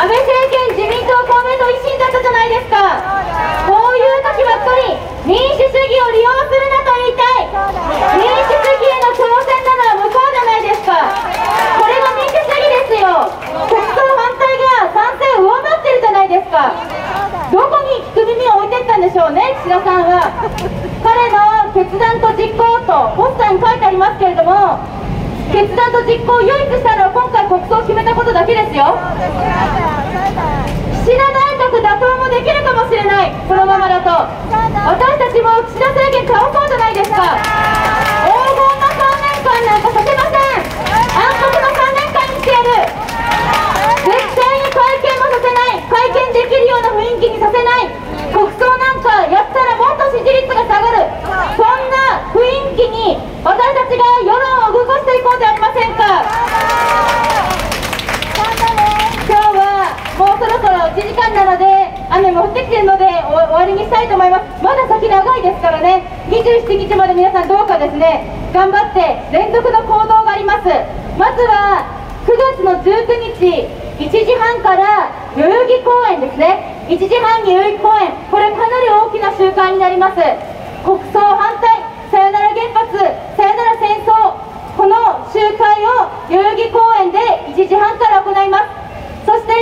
安倍政権、自民党、公明党、維新だったじゃないですか。こういう時ばっかり民主主義を利用するなと言いたい。民主主義への挑戦なのは向こうじゃないですか。これが民主主義ですよ。国葬反対が賛成を上回ってるじゃないですか。どこに聞く耳を置いていったんでしょうね、岸田さんは。彼の決断と実行とポスターに書いてありますけれども、決断と実行を唯一したのは今回国葬を決めたことだけですよ。岸田内閣打倒もできるかもしれない、このままだと。私たちも岸田政権倒そうじゃないですか。黄金のさんねんかんなんかさせません。暗黒のさんねんかんにしてやる。絶対に会見もさせない、会見できるような雰囲気にさせない。国葬なんかやったらもっと支持率が下がる、そんな雰囲気に私たちが世論を動かしていこうじゃありませんか。今日はもうそろそろいちじかんなので、雨も降ってきているので終わりにしたいと思います。まだ先長いですからね。にじゅうしちにちまで皆さんどうかですね、頑張って連続の行動があります。まずはくがつのじゅうくにちいちじはんから代々木公園ですね、いちじはんに代々木公園、これかなり大きな集会になります。国葬反対、さよなら原発、さよなら戦争、この集会を代々木公園でいちじはんから行います。そして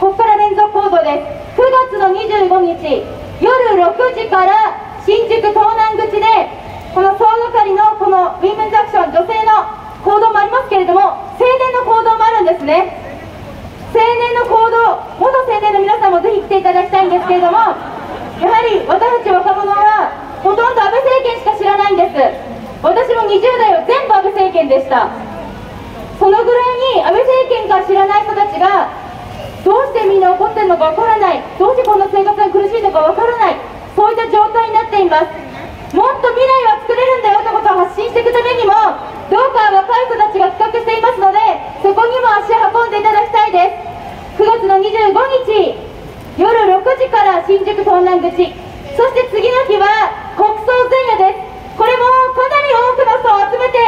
ここから連続行動です。くがつのにじゅうごにちよるろくじから新宿東南口で、この総係のこのウィメンズアクション、女性の行動もありますけれども、青年の行動もあるんですね。青年の行動、元青年の皆さんもぜひ来ていただきたいんですけれども、やはり私たち若者はほとんど安倍政権しか知らないんです。私もにじゅうだいは全部安倍政権でした。そのぐらいに安倍政権から知らない人たちが、どうしてみんな怒ってるのかわからない、どうしてこんな生活が苦しいのかわからない、そういった状態になっています。もっと未来は作れるんだよということを発信していくためにも、どうか若い人たちが企画していますので、そこにも足を運んでいただきたいです。くがつのにじゅうごにちよるろくじから新宿東南口、そして次の日は国葬前夜です。これもかなり多くの人を集めて、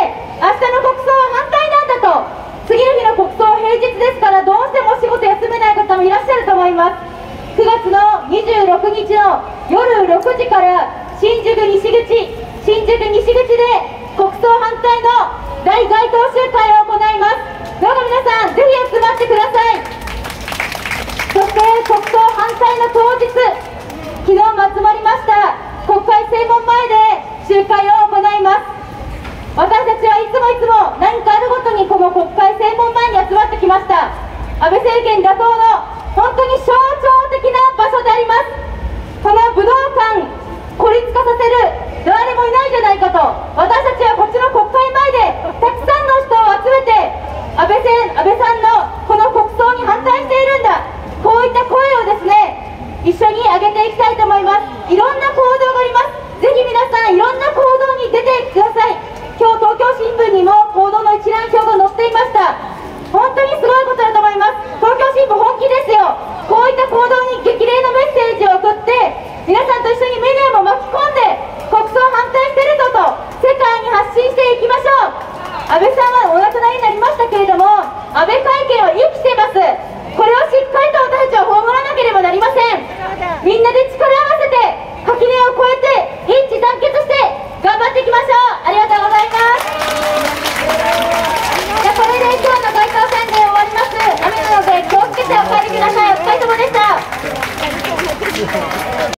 明日の国葬は反対なんだと。次の日の国葬平日ですから、どうしてもお仕事休めない方もいらっしゃると思います。くがつのにじゅうろくにちのよるろくじから新宿西口、新宿西口で国葬反対の大街頭集会を行います。どうか皆さんぜひ集まってください。そして国葬反対の当日、昨日まつまりました国会正門前で集会を行います。私たちはいつもいつも何かあるごとにこの国会正門前に集まってきました。安倍政権打倒の本当に象徴的な場所であります。この武道館孤立化させる、誰もいないじゃないかと。私たちはこっちの国会前でたくさんの人を集めて、安倍せ安倍さんのこの国葬に反対しているんだ、こういった声をですね、一緒に上げていきたいと思います。いろんな行動があります。ぜひ皆さんいろんな行動に出てください。今日東京新聞にも行動の一覧表が載っていました。本当にすごいことだと思います。東京新聞本気ですよ。こういった行動に激励のメッセージを送って、皆さんと一緒にメディアも巻き込んで国葬反対してるぞと世界に発信していきましょう。安倍さんはお亡くなりになりましたけれども、安倍会見は生きてます。これをしっかりと私たちは葬らなければなりません。みんなで力を合わせて、垣根を越えて一致団結して頑張っていきましょう。ありがとうございます。じゃあこれで今日の街頭宣伝終わります。雨なので気をつけてお帰りください。お疲れ様でした。